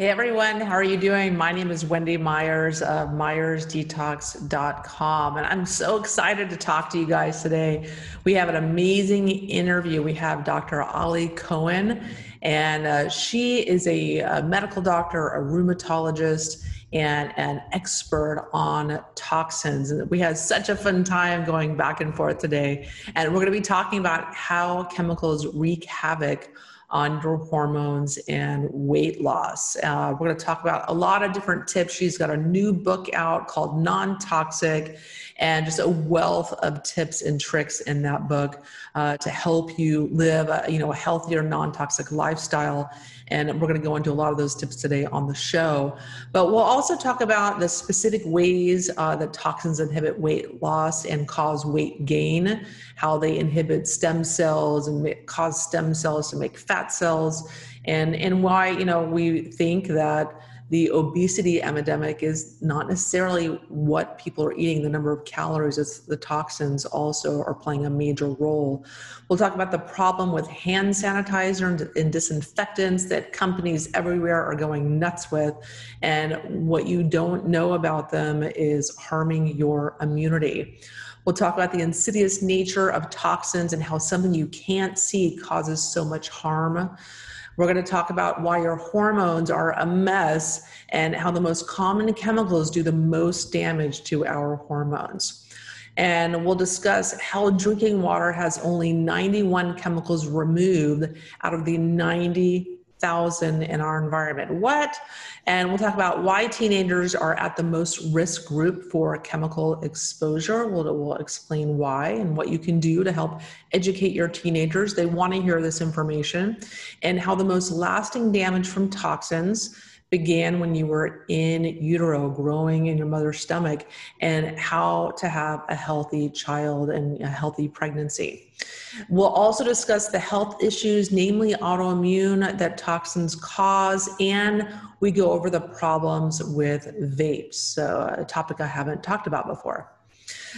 Hey everyone, how are you doing? My name is Wendy Myers of myersdetox.com, and I'm so excited to talk to you guys today. We have an amazing interview. We have Dr. Aly Cohen, and she is a medical doctor, a rheumatologist, and an expert on toxins. And we had such a fun time going back and forth today, and we're going to be talking about how chemicals wreak havoc on your hormones and weight loss. We're gonna talk about a lot of different tips. She's got a new book out called Non-Toxic, and just a wealth of tips and tricks in that book to help you live a healthier, non-toxic lifestyle. And we're gonna go into a lot of those tips today on the show. But we'll also talk about the specific ways that toxins inhibit weight loss and cause weight gain, how they inhibit stem cells and cause stem cells to make fat cells, and why we think that the obesity epidemic is not necessarily what people are eating, the number of calories, it's the toxins also are playing a major role. We'll talk about the problem with hand sanitizer and disinfectants that companies everywhere are going nuts with, and what you don't know about them is harming your immunity. We'll talk about the insidious nature of toxins and how something you can't see causes so much harm. We're going to talk about why your hormones are a mess and how the most common chemicals do the most damage to our hormones. And we'll discuss how drinking water has only 91 chemicals removed out of the 90,000 in our environment. What? And we'll talk about why teenagers are at the most risk group for chemical exposure. We'll explain why and what you can do to help educate your teenagers. They want to hear this information. And how the most lasting damage from toxins began when you were in utero, growing in your mother's stomach, and how to have a healthy child and a healthy pregnancy. We'll also discuss the health issues, namely autoimmune, that toxins cause, and we go over the problems with vapes, so a topic I haven't talked about before.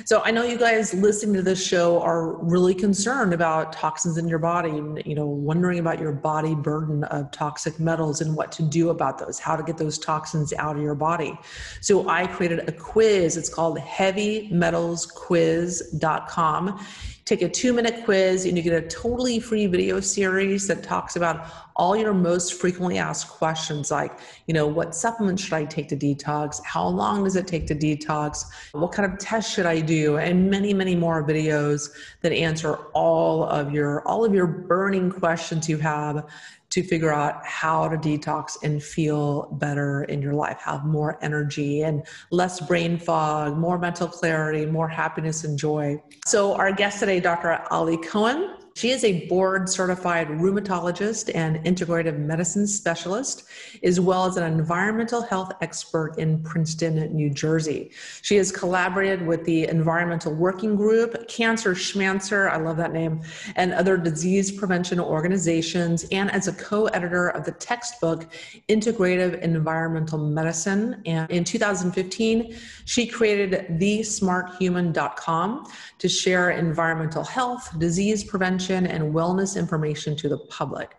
So I know you guys listening to this show are really concerned about toxins in your body, and wondering about your body burden of toxic metals and what to do about those, how to get those toxins out of your body. So I created a quiz. It's called Heavy Metals Quiz.com. Take a 2-minute quiz and you get a totally free video series that talks about all your most frequently asked questions, like, what supplements should I take to detox? How long does it take to detox? What kind of tests should I do? And many, many more videos that answer all of your burning questions you have to figure out how to detox and feel better in your life, have more energy and less brain fog, more mental clarity, more happiness and joy. So our guest today, Dr. Aly Cohen, she is a board-certified rheumatologist and integrative medicine specialist, as well as an environmental health expert in Princeton, New Jersey. She has collaborated with the Environmental Working Group, Cancer Schmancer, I love that name, and other disease prevention organizations, and as a co-editor of the textbook, Integrative Environmental Medicine. And in 2015, she created thesmarthuman.com to share environmental health, disease prevention, and wellness information to the public.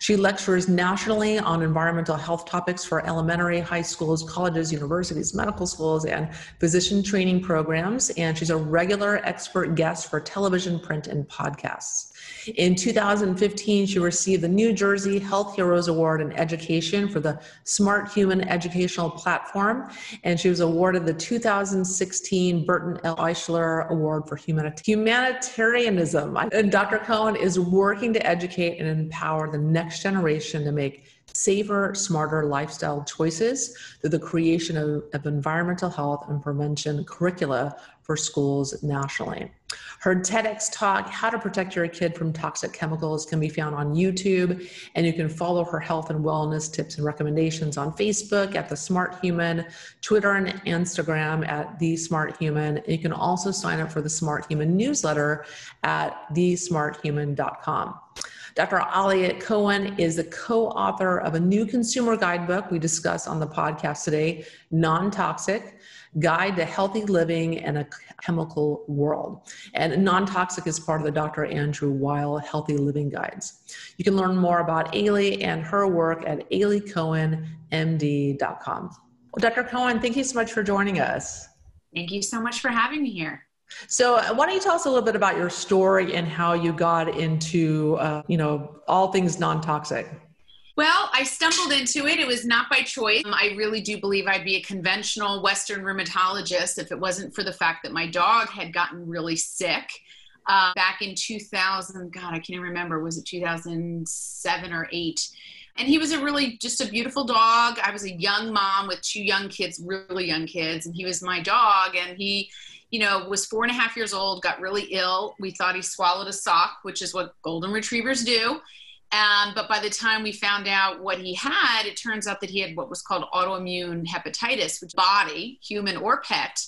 She lectures nationally on environmental health topics for elementary, high schools, colleges, universities, medical schools, and physician training programs, and she's a regular expert guest for television, print, and podcasts. In 2015, she received the New Jersey Health Heroes Award in Education for the Smart Human Educational Platform, and she was awarded the 2016 Burton L. Eichler Award for Humanitarianism. And Dr. Cohen is working to educate and empower the next generation to make safer, smarter lifestyle choices through the creation of environmental health and prevention curricula for schools nationally. Her TEDx talk, How to Protect Your Kid from Toxic Chemicals, can be found on YouTube, and you can follow her health and wellness tips and recommendations on Facebook at The Smart Human, Twitter and Instagram at The Smart Human. And you can also sign up for The Smart Human newsletter at thesmarthuman.com. Dr. Aly Cohen is the co-author of a new consumer guidebook we discuss on the podcast today, Non-Toxic. guide to healthy living in a chemical world. And Non-Toxic is part of the Dr. Andrew Weil Healthy Living Guides. You can learn more about Aly and her work at alycohenmd.com. Well, Dr. Cohen, thank you so much for joining us. Thank you so much for having me here. So why don't you tell us a little bit about your story and how you got into, all things non-toxic? Well, I stumbled into it. It was not by choice. I really do believe I'd be a conventional Western rheumatologist if it wasn't for the fact that my dog had gotten really sick back in 2000. God, I can't remember. Was it 2007 or 8? And he was just a beautiful dog. I was a young mom with 2 young kids, really young kids. And he was my dog. And he, was 4.5 years old, got really ill. We thought he swallowed a sock, which is what golden retrievers do. But by the time we found out what he had, it turns out that he had what was called autoimmune hepatitis, which body, human or pet,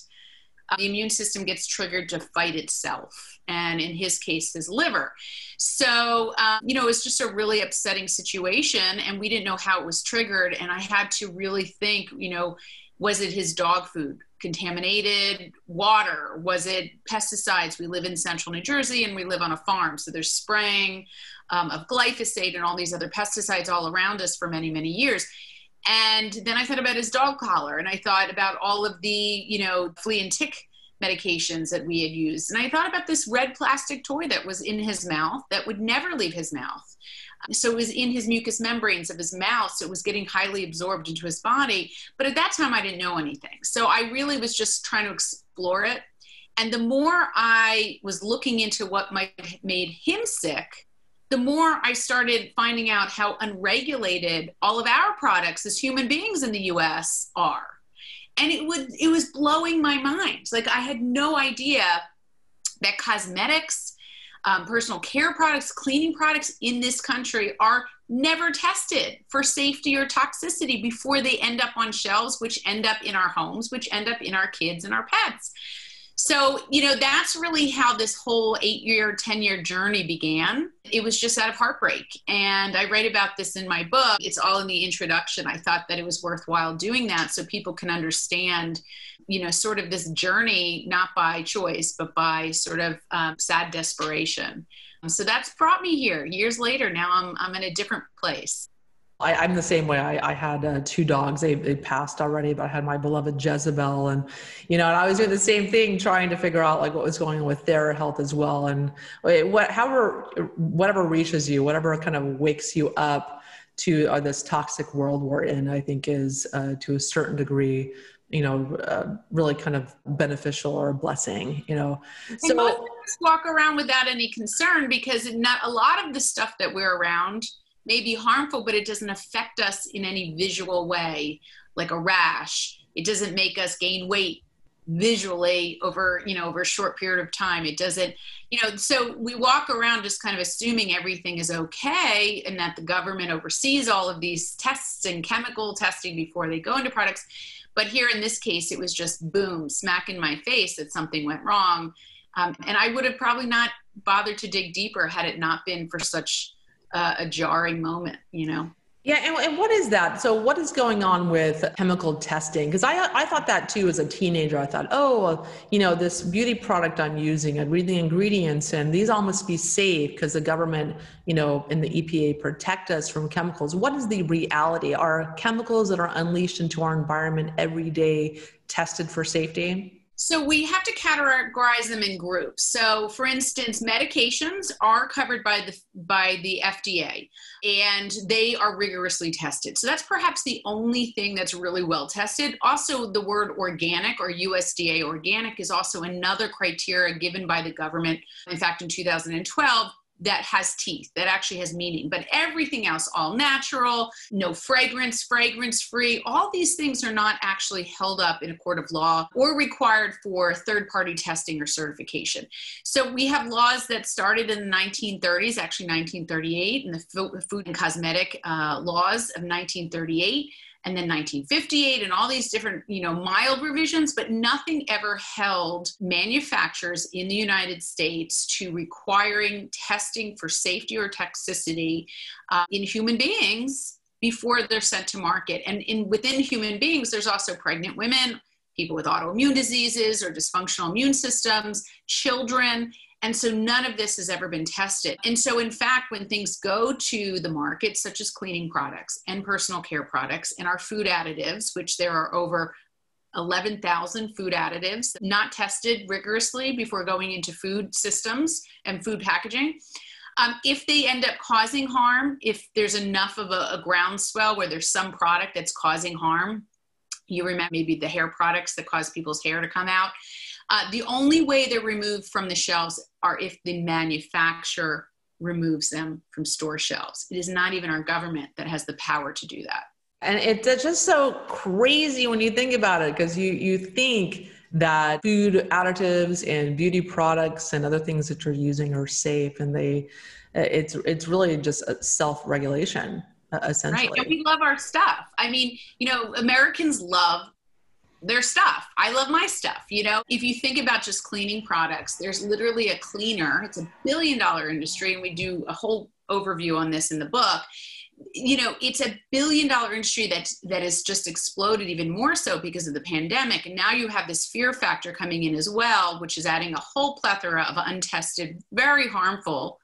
the immune system gets triggered to fight itself. And in his case, his liver. So, it was just a really upsetting situation, and we didn't know how it was triggered. And I had to really think, was it his dog food? Contaminated water? Was it pesticides? We live in central New Jersey and we live on a farm. So there's spraying of glyphosate and all these other pesticides all around us for many, many years. And then I thought about his dog collar, and I thought about all of the, flea and tick medications that we had used. And I thought about this red plastic toy that was in his mouth that would never leave his mouth. So it was in his mucous membranes of his mouth. So it was getting highly absorbed into his body. But at that time, I didn't know anything. So I really was just trying to explore it. And the more I was looking into what might have made him sick, the more I started finding out how unregulated all of our products as human beings in the U.S. are. And it was blowing my mind. Like, I had no idea that cosmetics, personal care products, cleaning products in this country are never tested for safety or toxicity before they end up on shelves, which end up in our homes, which end up in our kids and our pets. So, that's really how this whole 8-year, 10-year journey began. It was just out of heartbreak. And I write about this in my book. It's all in the introduction. I thought that it was worthwhile doing that so people can understand, sort of this journey, not by choice, but by sort of sad desperation. So that's brought me here. Years later, now I'm in a different place. I'm the same way. I had 2 dogs. They passed already, but I had my beloved Jezebel, and and I was doing the same thing, trying to figure out what was going on with their health as well. And whatever reaches you, whatever kind of wakes you up to this toxic world we're in, I think is to a certain degree, really kind of beneficial or a blessing, So most of us walk around without any concern, because not a lot of the stuff that we're around may be harmful, but it doesn't affect us in any visual way, like a rash. It doesn't make us gain weight visually over, over a short period of time. It doesn't, so we walk around just kind of assuming everything is okay, and that the government oversees all of these tests and chemical testing before they go into products. But here in this case, it was just boom, smack in my face that something went wrong. And I would have probably not bothered to dig deeper had it not been for such a jarring moment, Yeah. And what is that? So what is going on with chemical testing? Because I thought that too as a teenager. I thought, this beauty product I'm using, I'd read the ingredients and these all must be safe because the government, and the EPA protect us from chemicals. What is the reality? Are chemicals that are unleashed into our environment every day tested for safety? So we have to categorize them in groups. So for instance, medications are covered by the FDA, and they are rigorously tested. So that's perhaps the only thing that's really well tested. Also, the word organic or USDA organic is also another criteria given by the government. In fact, in 2012, that has teeth, that actually has meaning. But everything else, all natural, no fragrance, fragrance-free, all these things are not actually held up in a court of law or required for third-party testing or certification. So we have laws that started in the 1930s, actually 1938, and the food and cosmetic laws of 1938, and then 1958, and all these different, mild revisions, but nothing ever held manufacturers in the United States to requiring testing for safety or toxicity in human beings before they're sent to market. And within human beings, there's also pregnant women, people with autoimmune diseases or dysfunctional immune systems, children. And so none of this has ever been tested. And so in fact, when things go to the market, such as cleaning products and personal care products and our food additives, which there are over 11,000 food additives not tested rigorously before going into food systems and food packaging. If they end up causing harm, if there's enough of a groundswell where there's some product that's causing harm, you remember maybe the hair products that cause people's hair to come out. The only way they're removed from the shelves are if the manufacturer removes them from store shelves. It is not even our government that has the power to do that. And it's just so crazy when you think about it, because you think that food additives and beauty products and other things that you're using are safe, and it's really just a self-regulation, essentially. Right, and we love our stuff. I mean, you know, Americans love their stuff. I love my stuff, you know. If you think about just cleaning products, there's literally a cleaner. It's a billion-dollar industry, and we do a whole overview on this in the book. You know, it's a billion-dollar industry that has just exploded even more so because of the pandemic. And now you have this fear factor coming in as well, which is adding a whole plethora of untested, very harmful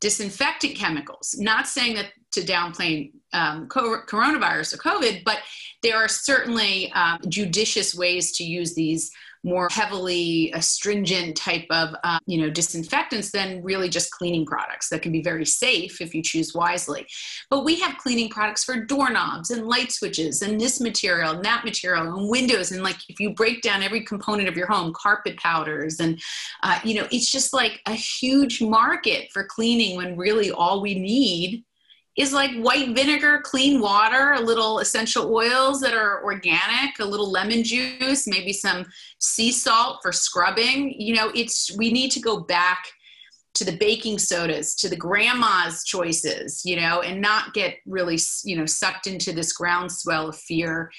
disinfectant chemicals. Not saying that to downplay coronavirus or COVID, but there are certainly judicious ways to use these more heavily astringent type of, you know, disinfectants than really just cleaning products that can be very safe if you choose wisely. But we have cleaning products for doorknobs and light switches and this material and that material and windows. And like, if you break down every component of your home, carpet powders and, you know, it's just like a huge market for cleaning when really all we need is like white vinegar, clean water, a little essential oils that are organic, a little lemon juice, maybe some sea salt for scrubbing. You know, we need to go back to the baking sodas, to the grandma's choices, you know, and not get really, you know, sucked into this groundswell of fear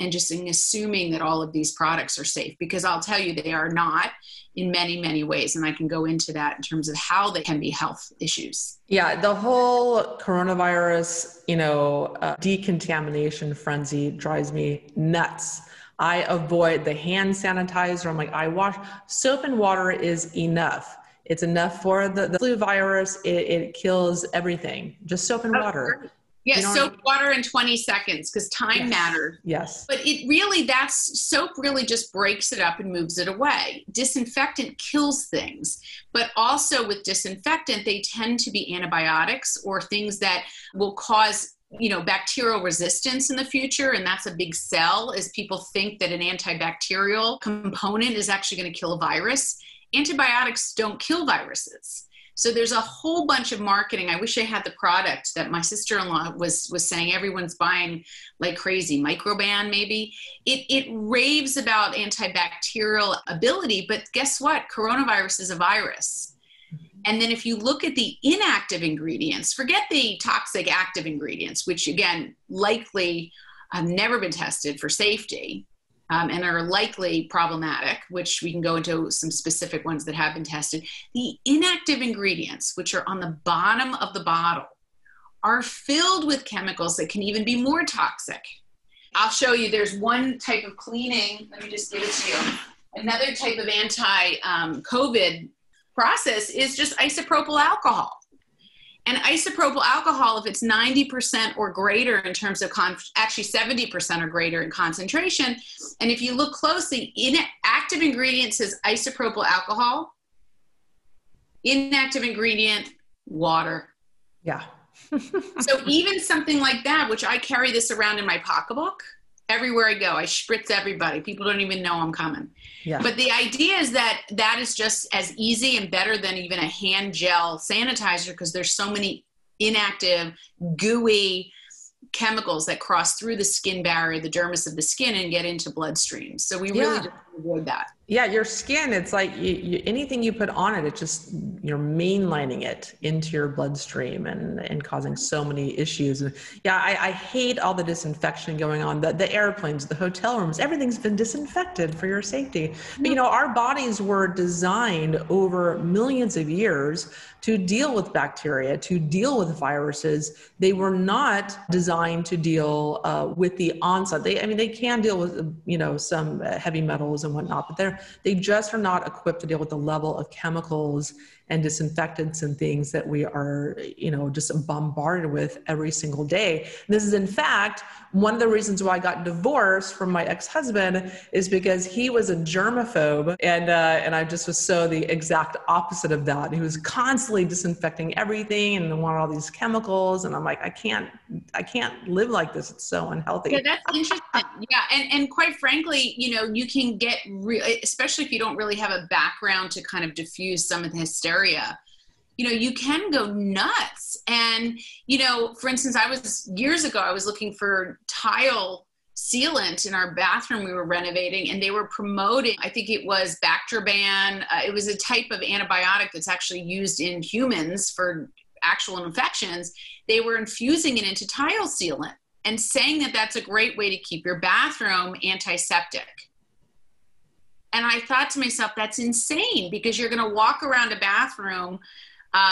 and just in assuming that all of these products are safe, because I'll tell you, they are not in many, many ways. And I can go into that in terms of how they can be health issues. Yeah. The whole coronavirus, you know, decontamination frenzy drives me nuts. I avoid the hand sanitizer. I'm like, I wash soap and water is enough. It's enough for the flu virus. It kills everything. Just soap and water. Yeah, you know, soap, water in 20 seconds, because time matters. Yes. But it really, soap really just breaks it up and moves it away. Disinfectant kills things. But also with disinfectant, they tend to be antibiotics or things that will cause, you know, bacterial resistance in the future. And that's a big sell, is people think that an antibacterial component is actually going to kill a virus. Antibiotics don't kill viruses. So there's a whole bunch of marketing. I wish I had the product that my sister-in-law was saying everyone's buying like crazy. Microban, maybe. It raves about antibacterial ability, but guess what? Coronavirus is a virus. And then if you look at the inactive ingredients, forget the toxic active ingredients, which again, likely have never been tested for safety. And are likely problematic, which we can go into some specific ones that have been tested. The inactive ingredients, which are on the bottom of the bottle, are filled with chemicals that can even be more toxic. I'll show you, there's one type of cleaning, let me just give it to you. Another type of anti-COVID process is just isopropyl alcohol. And isopropyl alcohol, if it's 90% or greater in terms of, actually 70% or greater in concentration, and if you look closely, active ingredient says isopropyl alcohol, inactive ingredient, water. Yeah. So even something like that, which I carry this around in my pocketbook, everywhere I go, I spritz everybody. People don't even know I'm coming. Yeah. But the idea is that that is just as easy and better than even a hand gel sanitizer, because there's so many inactive, gooey chemicals that cross through the skin barrier, the dermis of the skin, and get into bloodstream. So we really just avoid that. Yeah, your skin, it's like anything you put on it, it just, you're mainlining it into your bloodstream and causing so many issues. And yeah, I hate all the disinfection going on. The airplanes, the hotel rooms, everything's been disinfected for your safety. But you know, our bodies were designed over millions of years to deal with bacteria, to deal with viruses. They were not designed to deal with the onset. They can deal with, you know, some heavy metals and whatnot, but they just are not equipped to deal with the level of chemicals and disinfectants and things that we are, you know, just bombarded with every single day. This is, in fact, one of the reasons why I got divorced from my ex-husband, is because he was a germaphobe, and I just was so the exact opposite of that. He was constantly disinfecting everything and wanted all these chemicals, and I'm like, I can't live like this. It's so unhealthy. Yeah, that's interesting. Yeah, and quite frankly, you know, you can get real, especially if you don't really have a background to kind of diffuse some of the hysteria. You know, you can go nuts. And, you know, for instance, years ago, I was looking for tile sealant in our bathroom we were renovating, and they were promoting, I think it was Bactriban. It was a type of antibiotic that's actually used in humans for actual infections. They were infusing it into tile sealant and saying that that's a great way to keep your bathroom antiseptic. And I thought to myself, that's insane, because you're going to walk around a bathroom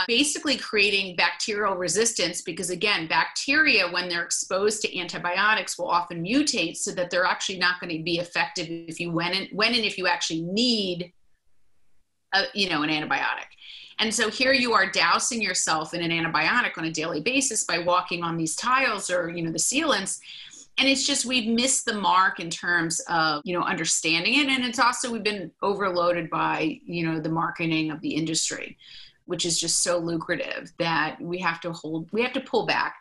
basically creating bacterial resistance, because, again, bacteria, when they're exposed to antibiotics, will often mutate so that they're actually not going to be effective if you actually need, an antibiotic. And so here you are dousing yourself in an antibiotic on a daily basis by walking on these tiles or, you know, the sealants. And it's just, we've missed the mark in terms of, you know, understanding it. And it's also, we've been overloaded by, you know, the marketing of the industry, which is just so lucrative that we have to pull back.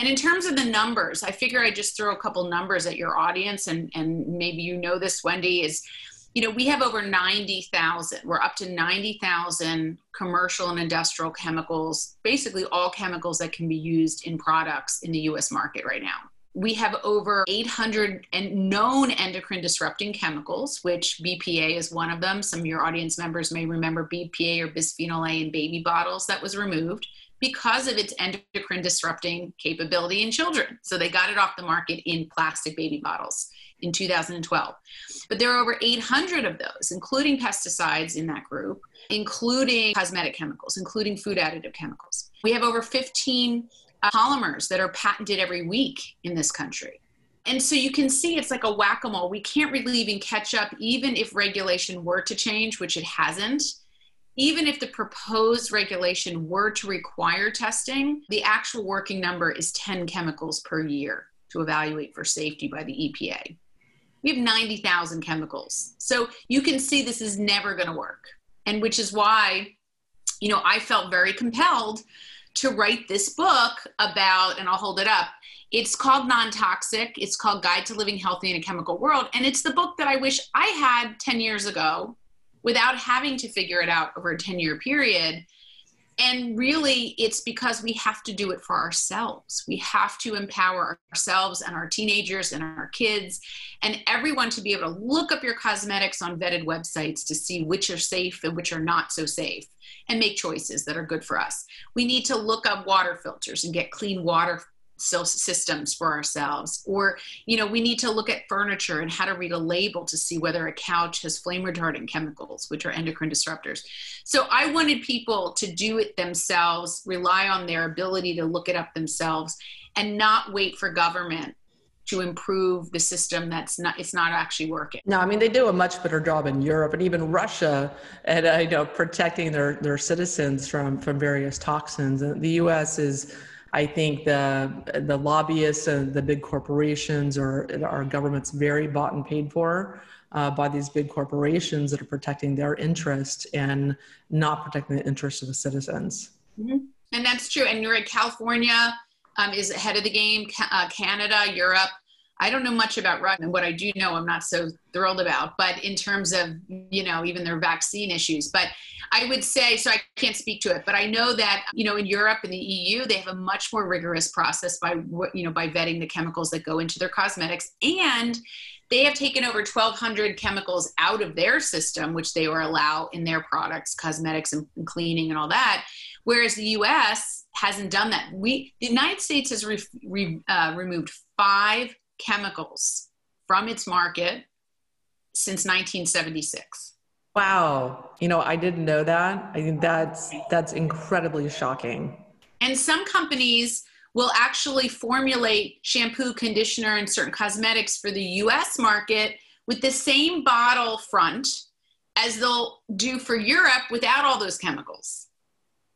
And in terms of the numbers, I figure I just throw a couple numbers at your audience. And maybe you know this, Wendy, is, you know, we have over 90,000. We're up to 90,000 commercial and industrial chemicals, basically all chemicals that can be used in products in the U.S. market right now. We have over 800 known endocrine disrupting chemicals, which BPA is one of them. Some of your audience members may remember BPA or bisphenol A in baby bottles that was removed because of its endocrine disrupting capability in children. So they got it off the market in plastic baby bottles in 2012. But there are over 800 of those, including pesticides in that group, including cosmetic chemicals, including food additive chemicals. We have over 15 polymers that are patented every week in this country. And so you can see it's like a whack-a-mole. We can't really even catch up, even if regulation were to change, which it hasn't. Even if the proposed regulation were to require testing, the actual working number is 10 chemicals per year to evaluate for safety by the EPA. We have 90,000 chemicals. So you can see this is never going to work. And which is why, you know, I felt very compelled to write this book about, and I'll hold it up. It's called Non-Toxic. It's called Guide to Living Healthy in a Chemical World. And it's the book that I wish I had 10 years ago without having to figure it out over a 10-year period. And really, it's because we have to do it for ourselves. We have to empower ourselves and our teenagers and our kids and everyone to be able to look up your cosmetics on vetted websites to see which are safe and which are not so safe, and make choices that are good for us. We need to look up water filters and get clean water systems for ourselves. Or, you know, we need to look at furniture and how to read a label to see whether a couch has flame retardant chemicals, which are endocrine disruptors. So I wanted people to do it themselves, rely on their ability to look it up themselves, and not wait for government to improve the system it's not actually working. No, I mean, they do a much better job in Europe and even Russia at protecting their citizens from various toxins. And the U.S. is, I think, the lobbyists and the big corporations or our government's very bought and paid for by these big corporations that are protecting their interest and not protecting the interests of the citizens. Mm-hmm. And that's true. And you're in California. Is ahead of the game, Canada, Europe. I don't know much about Russia, and what I do know I'm not so thrilled about, but in terms of, you know, even their vaccine issues. But I would say, so I can't speak to it, but I know that, you know, in Europe and the EU, they have a much more rigorous process by vetting the chemicals that go into their cosmetics. And They have taken over 1,200 chemicals out of their system, which they were allowed in their products, cosmetics and cleaning and all that. Whereas the U.S. hasn't done that. The United States has removed 5 chemicals from its market since 1976. Wow. You know, I didn't know that. I think that's incredibly shocking. And some companies will actually formulate shampoo, conditioner, and certain cosmetics for the U.S. market with the same bottle front as they'll do for Europe without all those chemicals,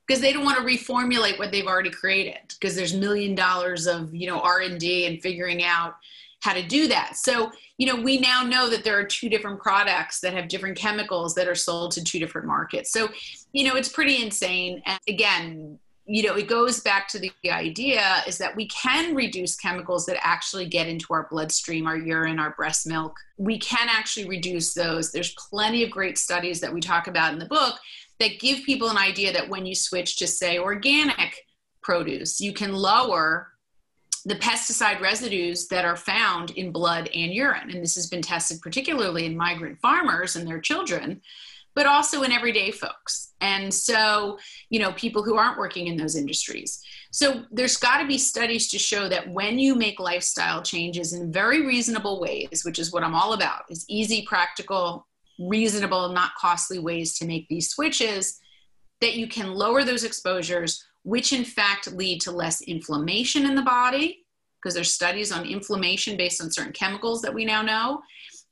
because they don't want to reformulate what they've already created, because there's $1 million of, you know, R&D and figuring out how to do that. So, you know, we now know that there are 2 different products that have different chemicals that are sold to 2 different markets. So, you know, it's pretty insane. And again, you know, it goes back to the idea is that we can reduce chemicals that actually get into our bloodstream, our urine, our breast milk. We can actually reduce those. There's plenty of great studies that we talk about in the book that give people an idea that when you switch to, say, organic produce, you can lower the pesticide residues that are found in blood and urine. And this has been tested particularly in migrant farmers and their children, but also in everyday folks. And so, you know, people who aren't working in those industries. So there's got to be studies to show that when you make lifestyle changes in very reasonable ways, which is what I'm all about, is easy, practical, reasonable, not costly ways to make these switches, that you can lower those exposures, which in fact lead to less inflammation in the body, because there's studies on inflammation based on certain chemicals that we now know.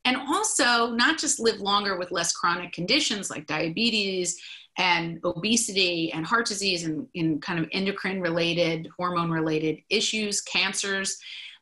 And also not just live longer with less chronic conditions like diabetes and obesity and heart disease and kind of endocrine related, hormone related issues, cancers,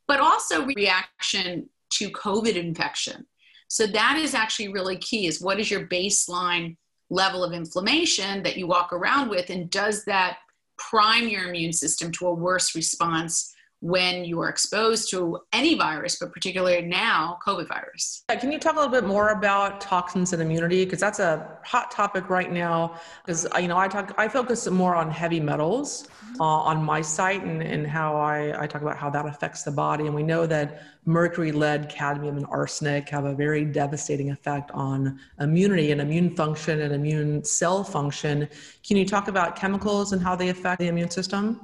but also reaction to COVID infection. So that is actually really key, is what is your baseline level of inflammation that you walk around with, and does that prime your immune system to a worse response when you are exposed to any virus, but particularly now, COVID virus. Can you talk a little bit more about toxins and immunity? Because that's a hot topic right now. Because, you know, I focus more on heavy metals on my site, and how I talk about how that affects the body. And we know that mercury, lead, cadmium, and arsenic have a very devastating effect on immunity and immune function and immune cell function. Can you talk about chemicals and how they affect the immune system?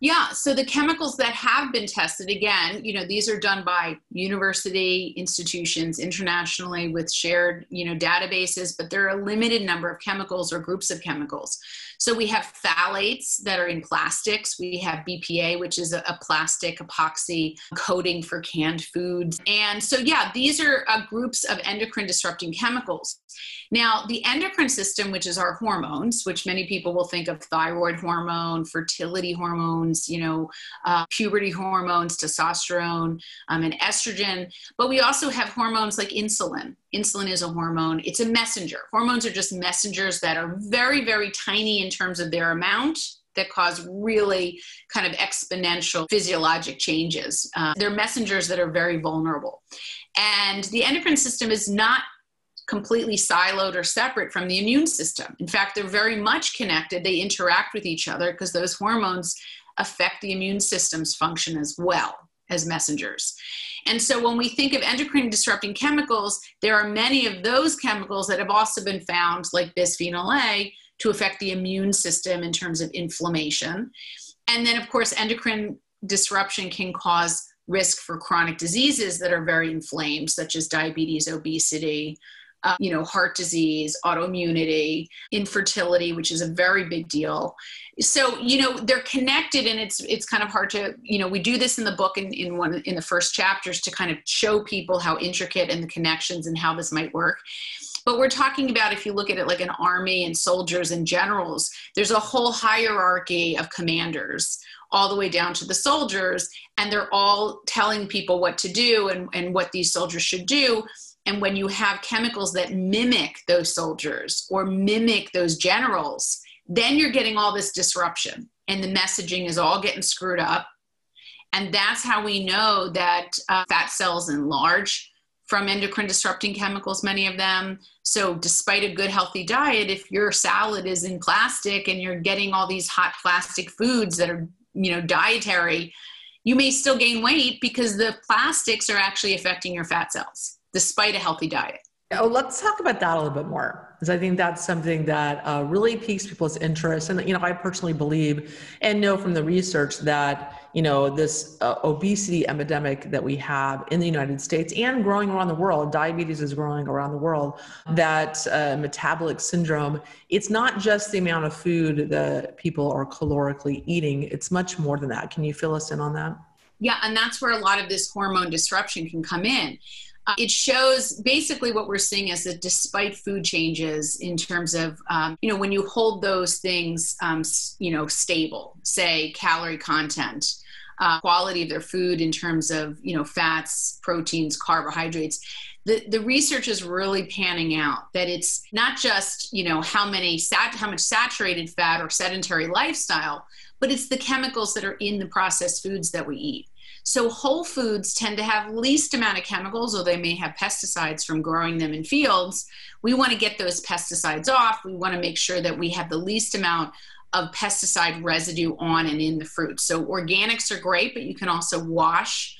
Yeah, so the chemicals that have been tested, again, you know, these are done by university institutions internationally with shared, you know, databases, but there are a limited number of chemicals or groups of chemicals. So we have phthalates that are in plastics. We have BPA, which is a plastic epoxy coating for canned foods. And so, yeah, these are groups of endocrine disrupting chemicals. Now, the endocrine system, which is our hormones, which many people will think of thyroid hormone, fertility hormones, you know, puberty hormones, testosterone, and estrogen. But we also have hormones like insulin. Insulin is a hormone. It's a messenger. Hormones are just messengers that are very, very tiny in terms of their amount that cause really kind of exponential physiologic changes. They're messengers that are very vulnerable. And the endocrine system is not completely siloed or separate from the immune system. In fact, they're very much connected. They interact with each other because those hormones affect the immune system's function as well as messengers. And so when we think of endocrine disrupting chemicals, there are many of those chemicals that have also been found, like bisphenol A, to affect the immune system in terms of inflammation. And then, of course, endocrine disruption can cause risk for chronic diseases that are very inflamed, such as diabetes, obesity, you know, heart disease, autoimmunity, infertility, which is a very big deal. So, you know, they're connected, and it's kind of hard to, you know, we do this in the book in the first chapters to kind of show people how intricate and the connections and how this might work. But we're talking about, if you look at it like an army and soldiers and generals, there's a whole hierarchy of commanders all the way down to the soldiers, and they're all telling people what to do and what these soldiers should do. And when you have chemicals that mimic those soldiers or mimic those generals, then you're getting all this disruption, and the messaging is all getting screwed up. And that's how we know that fat cells enlarge from endocrine disrupting chemicals, many of them. So despite a good healthy diet, if your salad is in plastic and you're getting all these hot plastic foods that are, you know, dietary, you may still gain weight because the plastics are actually affecting your fat cells, despite a healthy diet. Oh, let's talk about that a little bit more, because I think that's something that really piques people's interest. And, I personally believe and know from the research that, this obesity epidemic that we have in the United States and growing around the world, diabetes is growing around the world, that metabolic syndrome, it's not just the amount of food that people are calorically eating. It's much more than that. Can you fill us in on that? Yeah, and that's where a lot of this hormone disruption can come in. It shows basically what we're seeing is that despite food changes in terms of, when you hold those things, stable, say calorie content, quality of their food in terms of, fats, proteins, carbohydrates, the research is really panning out that it's not just, how much saturated fat or sedentary lifestyle, but it's the chemicals that are in the processed foods that we eat. So whole foods tend to have least amount of chemicals, or they may have pesticides from growing them in fields. We want to get those pesticides off. We want to make sure that we have the least amount of pesticide residue on and in the fruit. So organics are great, but you can also wash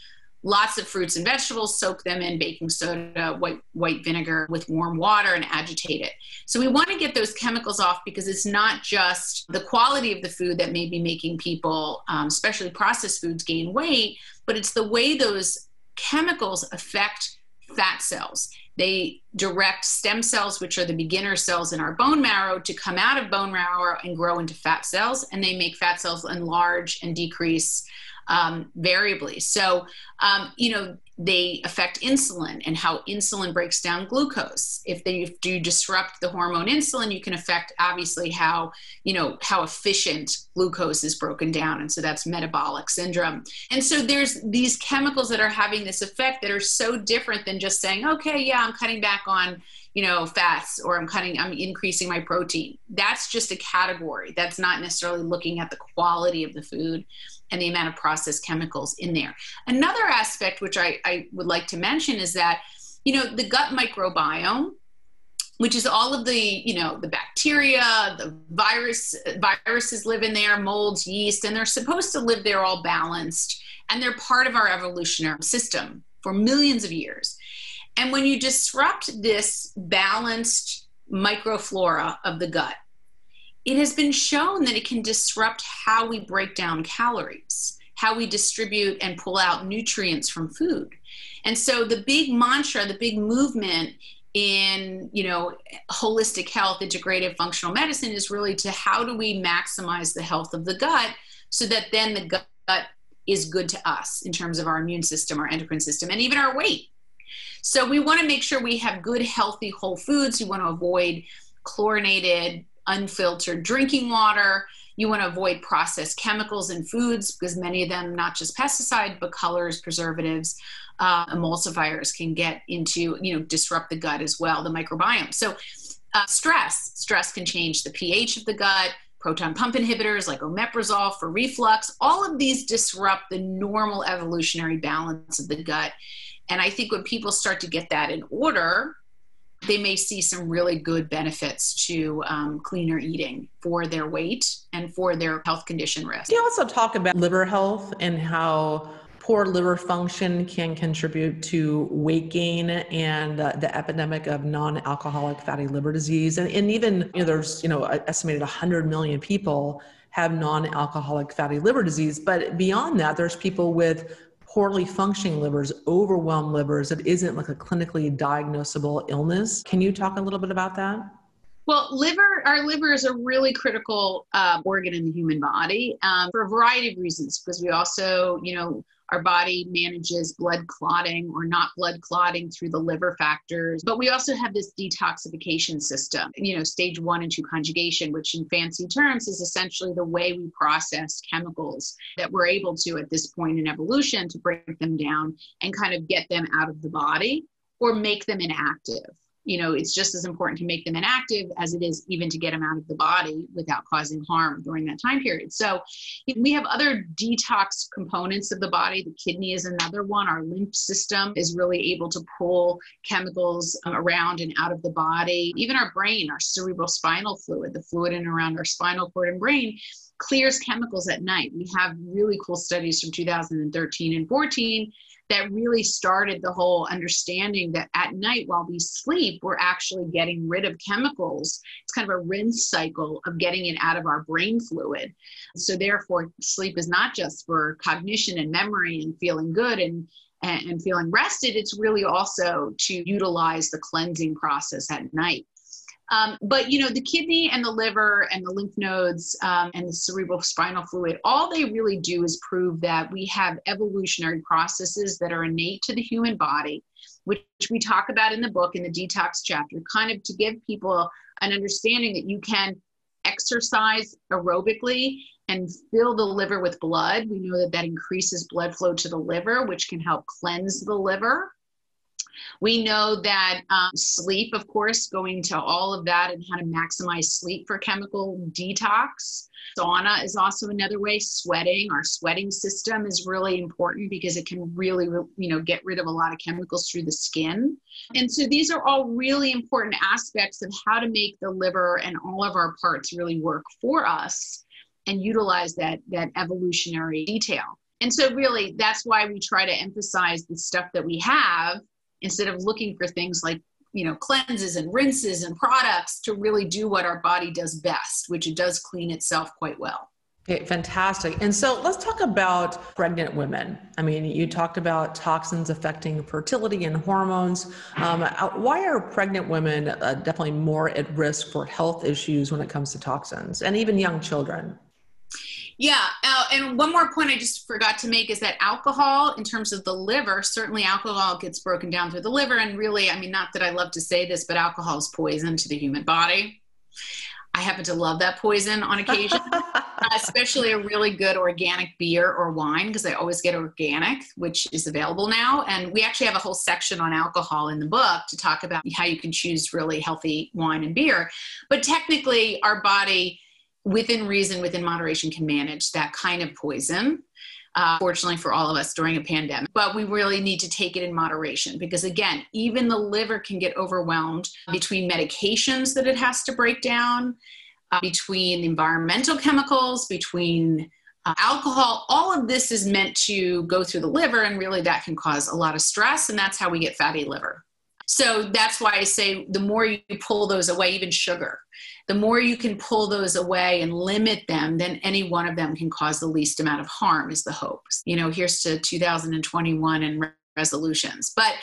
lots of fruits and vegetables, soak them in baking soda, white vinegar with warm water, and agitate it. So we want to get those chemicals off, because it's not just the quality of the food that may be making people, especially processed foods, gain weight, but it's the way those chemicals affect fat cells. They direct stem cells, which are the beginner cells in our bone marrow, to come out of bone marrow and grow into fat cells, and they make fat cells enlarge and decrease variably. So, they affect insulin and how insulin breaks down glucose. If you disrupt the hormone insulin, you can affect obviously how efficient glucose is broken down. And so that's metabolic syndrome. And so there's these chemicals that are having this effect that are so different than just saying, okay, yeah, I'm cutting back on, fats, or I'm increasing my protein. That's just a category. That's not necessarily looking at the quality of the food and the amount of processed chemicals in there. Another aspect which I would like to mention is that, the gut microbiome, which is all of the, the bacteria, the viruses live in there, molds, yeast, and they're supposed to live there all balanced. And they're part of our evolutionary system for millions of years. And when you disrupt this balanced microflora of the gut, it has been shown that it can disrupt how we break down calories, how we distribute and pull out nutrients from food. And so the big mantra, the big movement in, holistic health, integrative functional medicine, is really to how do we maximize the health of the gut so that then the gut is good to us in terms of our immune system, our endocrine system, and even our weight. So we want to make sure we have good, healthy, whole foods. You want to avoid chlorinated, unfiltered drinking water. You want to avoid processed chemicals in foods, because many of them, not just pesticide, but colors, preservatives, emulsifiers can get into, disrupt the gut as well, the microbiome. So stress can change the pH of the gut, proton pump inhibitors like omeprazole for reflux. All of these disrupt the normal evolutionary balance of the gut. And I think when people start to get that in order, they may see some really good benefits to cleaner eating for their weight and for their health condition risk. You also talk about liver health and how poor liver function can contribute to weight gain and the epidemic of non-alcoholic fatty liver disease. And even, there's, estimated 100 million people have non-alcoholic fatty liver disease. But beyond that, there's people with poorly functioning livers, overwhelmed livers. It isn't like a clinically diagnosable illness. Can you talk a little bit about that? Well, our liver is a really critical organ in the human body for a variety of reasons, because we also, our body manages blood clotting or not blood clotting through the liver factors. But we also have this detoxification system, stage 1 and 2 conjugation, which in fancy terms is essentially the way we process chemicals that we're able to at this point in evolution to break them down and kind of get them out of the body or make them inactive. It's just as important to make them inactive as it is even to get them out of the body without causing harm during that time period. So we have other detox components of the body. The kidney is another one. Our lymph system is really able to pull chemicals around and out of the body. Even our brain, our cerebrospinal fluid, the fluid in and around our spinal cord and brain, clears chemicals at night. We have really cool studies from 2013 and 14 that really started the whole understanding that at night while we sleep, we're actually getting rid of chemicals. It's kind of a rinse cycle of getting it out of our brain fluid. So therefore, sleep is not just for cognition and memory and feeling good and feeling rested. It's really also to utilize the cleansing process at night. But, you know, the kidney and the liver and the lymph nodes and the cerebral spinal fluid, all they really do is prove that we have evolutionary processes that are innate to the human body, which we talk about in the book in the detox chapter, kind of to give people an understanding that you can exercise aerobically and fill the liver with blood. We know that that increases blood flow to the liver, which can help cleanse the liver. We know that sleep, of course, going to all of that and how to maximize sleep for chemical detox. Sauna is also another way. Sweating, our sweating system is really important because it can really, you know, get rid of a lot of chemicals through the skin. And so these are all really important aspects of how to make the liver and all of our parts really work for us and utilize that evolutionary detail. And so really, that's why we try to emphasize the stuff that we have instead of looking for things like, you know, cleanses and rinses and products to really do what our body does best, which it does clean itself quite well. Okay, fantastic. And so let's talk about pregnant women. I mean, you talked about toxins affecting fertility and hormones. Why are pregnant women definitely more at risk for health issues when it comes to toxins and even young children? Yeah. And one more point I just forgot to make is that alcohol, in terms of the liver, certainly alcohol gets broken down through the liver. And really, I mean, not that I love to say this, but alcohol is poison to the human body. I happen to love that poison on occasion, especially a really good organic beer or wine, because I always get organic, which is available now. And we actually have a whole section on alcohol in the book to talk about how you can choose really healthy wine and beer. But technically, our body, within reason, within moderation, can manage that kind of poison, fortunately for all of us during a pandemic. But we really need to take it in moderation because, again, even the liver can get overwhelmed between medications that it has to break down, between environmental chemicals, between alcohol. All of this is meant to go through the liver, and really that can cause a lot of stress, and that's how we get fatty liver. So that's why I say the more you pull those away, even sugar, the more you can pull those away and limit them, then any one of them can cause the least amount of harm is the hope. You know, here's to 2021 and resolutions. But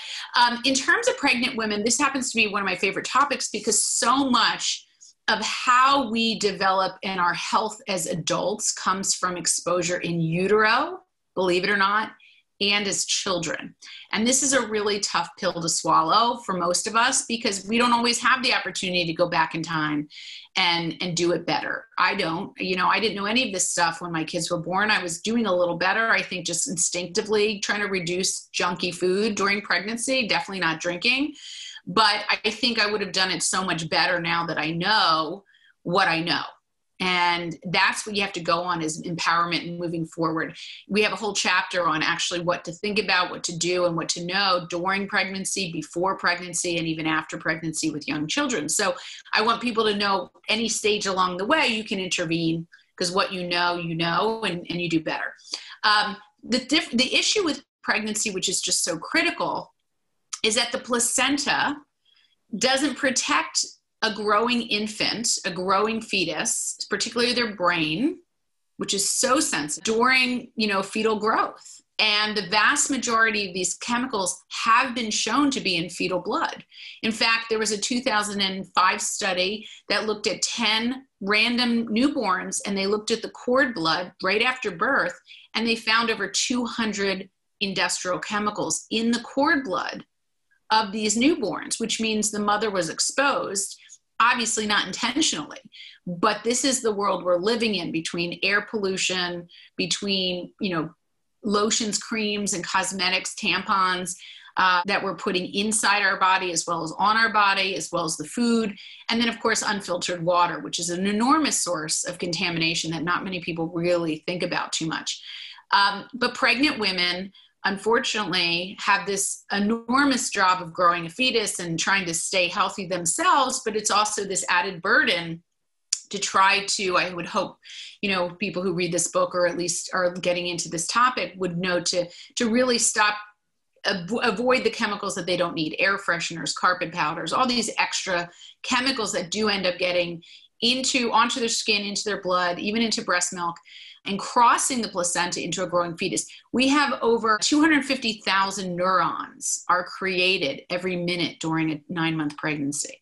in terms of pregnant women, this happens to be one of my favorite topics because so much of how we develop and our health as adults comes from exposure in utero, believe it or not, and as children. And this is a really tough pill to swallow for most of us because we don't always have the opportunity to go back in time and do it better. I don't, you know, I didn't know any of this stuff when my kids were born. I was doing a little better, I think, just instinctively trying to reduce junky food during pregnancy, definitely not drinking. But I think I would have done it so much better now that I know what I know. And that's what you have to go on, is empowerment and moving forward. We have a whole chapter on actually what to think about, what to do, and what to know during pregnancy, before pregnancy, and even after pregnancy with young children. So I want people to know any stage along the way you can intervene, because what you know, and you do better. The issue with pregnancy, which is just so critical, is that the placenta doesn't protect a growing infant, a growing fetus, particularly their brain, which is so sensitive during, you know, fetal growth. And the vast majority of these chemicals have been shown to be in fetal blood. In fact, there was a 2005 study that looked at 10 random newborns, and they looked at the cord blood right after birth, and they found over 200 industrial chemicals in the cord blood of these newborns, which means the mother was exposed. Obviously not intentionally, but this is the world we're living in, between air pollution, between, you know, lotions, creams, and cosmetics, tampons that we're putting inside our body, as well as on our body, as well as the food. And then, of course, unfiltered water, which is an enormous source of contamination that not many people really think about too much. But pregnant women, unfortunately, have this enormous job of growing a fetus and trying to stay healthy themselves, but it's also this added burden to try to, I would hope, you know, people who read this book or at least are getting into this topic would know to really stop, avoid the chemicals that they don't need, air fresheners, carpet powders, all these extra chemicals that do end up getting onto their skin, into their blood, even into breast milk, and crossing the placenta into a growing fetus. We have over 250,000 neurons are created every minute during a 9-month pregnancy.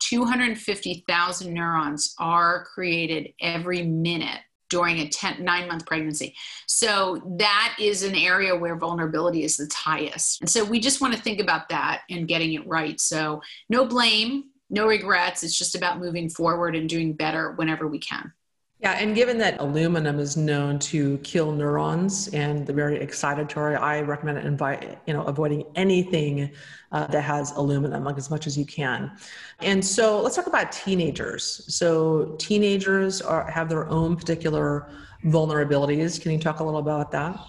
250,000 neurons are created every minute during a 9-month pregnancy. So that is an area where vulnerability is the highest. And so we just want to think about that and getting it right. So no blame, no regrets. It's just about moving forward and doing better whenever we can. Yeah, and given that aluminum is known to kill neurons and they're very excitatory, I recommend avoiding anything that has aluminum, like as much as you can. And so let's talk about teenagers. So teenagers have their own particular vulnerabilities. Can you talk a little about that?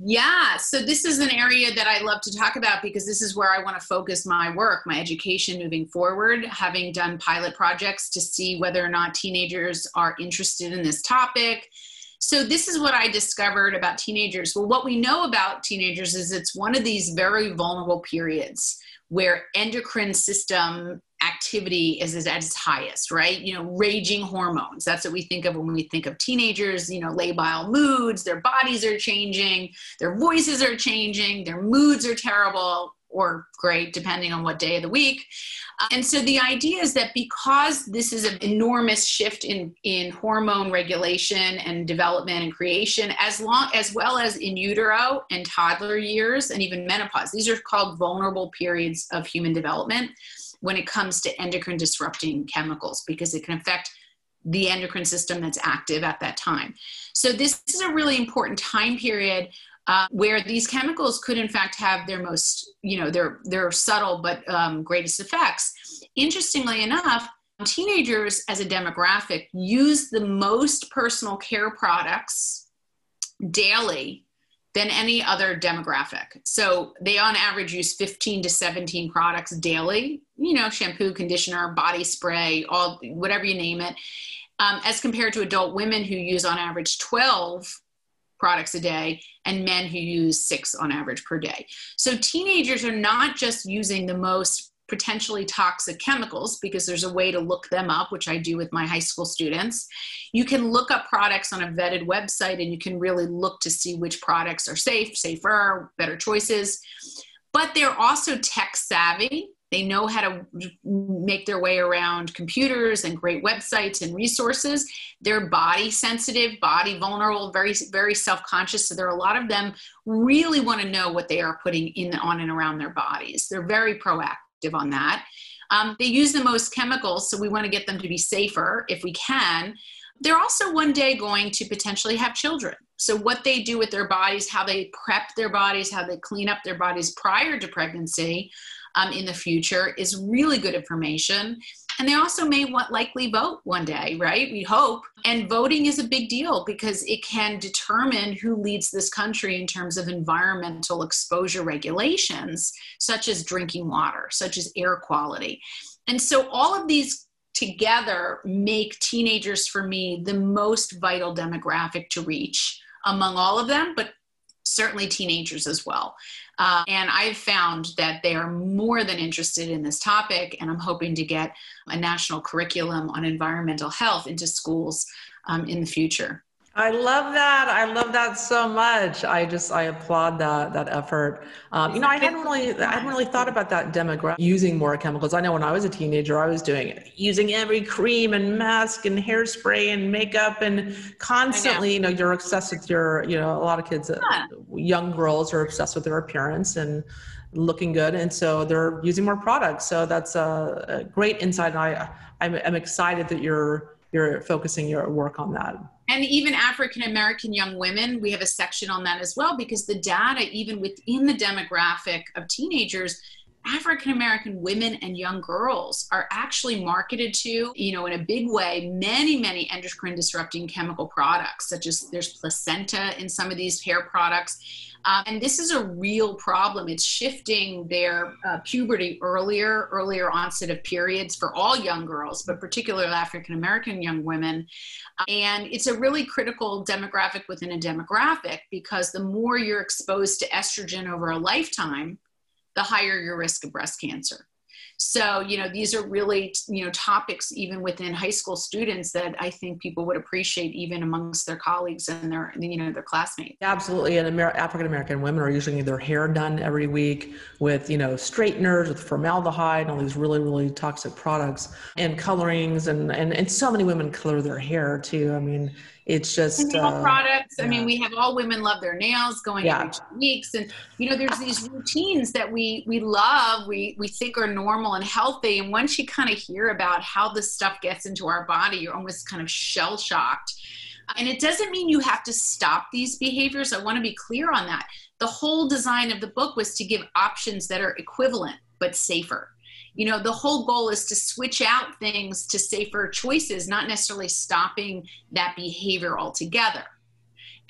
Yeah, so this is an area that I love to talk about because this is where I want to focus my work, my education moving forward, having done pilot projects to see whether or not teenagers are interested in this topic. So this is what I discovered about teenagers. Well, what we know about teenagers is it's one of these very vulnerable periods where endocrine system activity is at its highest, right? You know, raging hormones. That's what we think of when we think of teenagers, you know, labile moods, their bodies are changing, their voices are changing, their moods are terrible or great, depending on what day of the week. And so the idea is that because this is an enormous shift in hormone regulation and development and creation, as well as in utero and toddler years and even menopause, these are called vulnerable periods of human development when it comes to endocrine disrupting chemicals, because it can affect the endocrine system that's active at that time. So this is a really important time period where these chemicals could in fact have their most, you know, their subtle but greatest effects. Interestingly enough, teenagers as a demographic use the most personal care products daily than any other demographic. So they on average use 15 to 17 products daily, you know, shampoo, conditioner, body spray, all, whatever you name it, as compared to adult women who use on average 12 products a day and men who use 6 on average per day. So teenagers are not just using the most potentially toxic chemicals, because there's a way to look them up, which I do with my high school students. You can look up products on a vetted website and you can really look to see which products are safe, safer, better choices. But they're also tech savvy. They know how to make their way around computers and great websites and resources. They're body sensitive, body vulnerable, very, very self-conscious. So there are a lot of them really want to know what they are putting in on and around their bodies. They're very proactive on that. They use the most chemicals, so we want to get them to be safer if we can. They're also one day going to potentially have children. So what they do with their bodies, how they prep their bodies, how they clean up their bodies prior to pregnancy in the future is really good information. And they also may likely vote one day, right? We hope. And voting is a big deal because it can determine who leads this country in terms of environmental exposure regulations, such as drinking water, such as air quality. And so all of these together make teenagers, for me, the most vital demographic to reach among all of them, but certainly teenagers as well. And I've found that they are more than interested in this topic, and I'm hoping to get a national curriculum on environmental health into schools in the future. I love that. I love that so much. I applaud that effort. You know, I hadn't really thought about that demographic using more chemicals. I know when I was a teenager, I was doing it, using every cream and mask and hairspray and makeup and constantly, you know, you're obsessed with your, you know, a lot of kids, young girls are obsessed with their appearance and looking good. And so they're using more products. So that's a great insight. And I'm excited that you're focusing your work on that. And even African-American young women, we have a section on that as well, because the data, even within the demographic of teenagers, African-American women and young girls are actually marketed to, you know, in a big way, many, many endocrine disrupting chemical products, such as there's placenta in some of these hair products. And this is a real problem. It's shifting their puberty earlier, earlier onset of periods for all young girls, but particularly African-American young women. And it's a really critical demographic within a demographic, because the more you're exposed to estrogen over a lifetime, the higher your risk of breast cancer. So, you know, these are really, you know, topics even within high school students that I think people would appreciate, even amongst their colleagues and their, you know, their classmates. Absolutely. And African-American women are usually getting their hair done every week with, you know, straighteners, with formaldehyde, and all these really, really toxic products and colorings. And so many women color their hair too. I mean, it's just nail products. Yeah. I mean, we have all women love their nails going every 2 weeks. And, you know, there's these routines that we love, we think are normal and healthy. And once you kind of hear about how this stuff gets into our body, you're almost kind of shell shocked. And it doesn't mean you have to stop these behaviors. I want to be clear on that. The whole design of the book was to give options that are equivalent, but safer. You know, the whole goal is to switch out things to safer choices, not necessarily stopping that behavior altogether.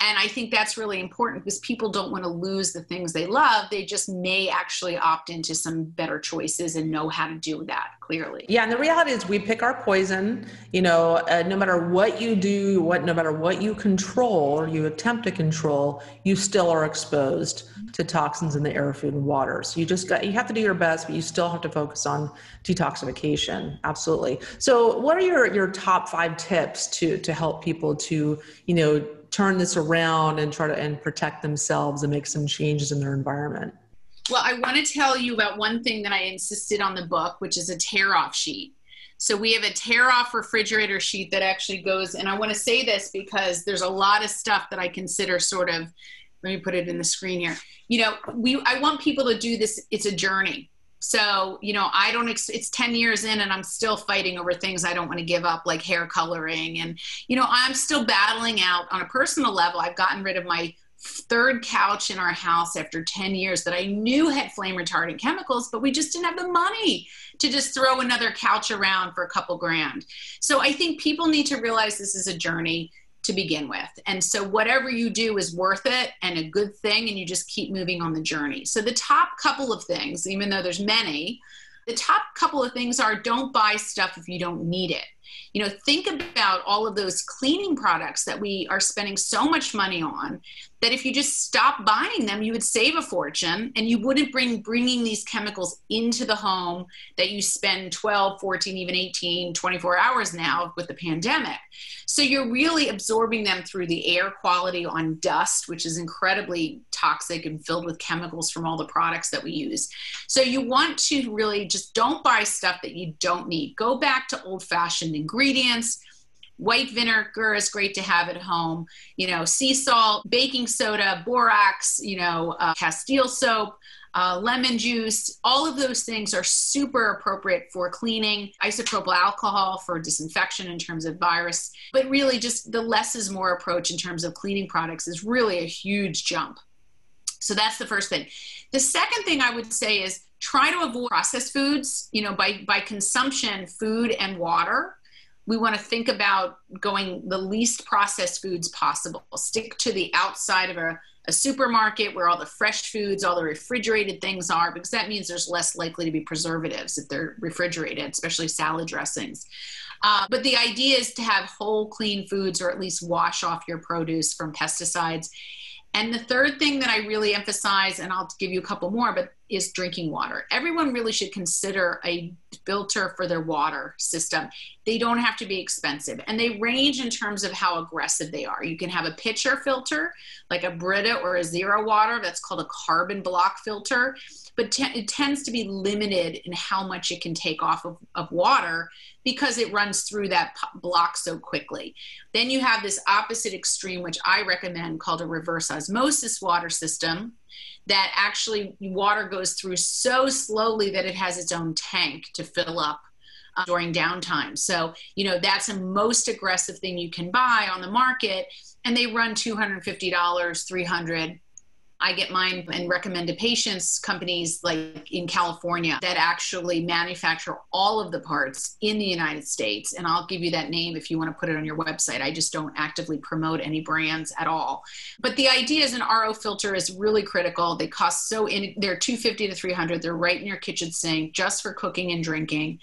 And I think that's really important, because people don't want to lose the things they love. They just may actually opt into some better choices and know how to do that clearly. Yeah. And the reality is we pick our poison, you know, no matter what you do, no matter what you control or you attempt to control, you still are exposed to toxins in the air, food, and water. So you have to do your best, but you still have to focus on detoxification. Absolutely. So what are your top 5 tips to help people to, you know, turn this around and try to protect themselves and make some changes in their environment? Well, I want to tell you about one thing that I insisted on the book, which is a tear-off sheet. So we have a tear-off refrigerator sheet that actually goes, and I want to say this because there's a lot of stuff that I consider sort of, let me put it in the screen here. You know, I want people to do this. It's a journey. So, you know, it's 10 years in and I'm still fighting over things I don't want to give up, like hair coloring. And, you know, I'm still battling out on a personal level. I've gotten rid of my 3rd couch in our house after 10 years that I knew had flame retardant chemicals, but we just didn't have the money to just throw another couch around for a couple grand. So I think people need to realize this is a journey to begin with. And so whatever you do is worth it and a good thing, and you just keep moving on the journey. So the top couple of things, even though there's many, the top couple of things are, don't buy stuff if you don't need it. You know, think about all of those cleaning products that we are spending so much money on, that if you just stop buying them, you would save a fortune, and you wouldn't bringing these chemicals into the home that you spend 12, 14, even 18, 24 hours now with the pandemic. So you're really absorbing them through the air quality on dust, which is incredibly toxic and filled with chemicals from all the products that we use. So you want to really just don't buy stuff that you don't need. Go back to old-fashioned ingredients. White vinegar is great to have at home, you know, sea salt, baking soda, borax, you know, Castile soap, lemon juice. All of those things are super appropriate for cleaning, isopropyl alcohol for disinfection in terms of virus. But really just the less is more approach in terms of cleaning products is really a huge jump. So that's the first thing. The second thing I would say is try to avoid processed foods, you know, by consumption, food and water. We want to think about going the least processed foods possible. Stick to the outside of a supermarket where all the fresh foods, all the refrigerated things are, because that means there's less likely to be preservatives if they're refrigerated, especially salad dressings. But the idea is to have whole, clean foods, or at least wash off your produce from pesticides. And the third thing that I really emphasize, and I'll give you a couple more, but is drinking water. Everyone really should consider a filter for their water system. They don't have to be expensive, and they range in terms of how aggressive they are. You can have a pitcher filter, like a Brita or a Zero Water, that's called a carbon block filter, but it tends to be limited in how much it can take off of water, because it runs through that block so quickly. Then you have this opposite extreme, which I recommend, called a reverse osmosis water system, that actually water goes through so slowly that it has its own tank to fill up during downtime. So, you know, that's the most aggressive thing you can buy on the market, and they run $250, $300. I get mine and recommend to patients companies like in California that actually manufacture all of the parts in the United States. And I'll give you that name if you want to put it on your website. I just don't actively promote any brands at all. But the idea is an RO filter is really critical. They cost they're $250 to $300. They're right in your kitchen sink just for cooking and drinking.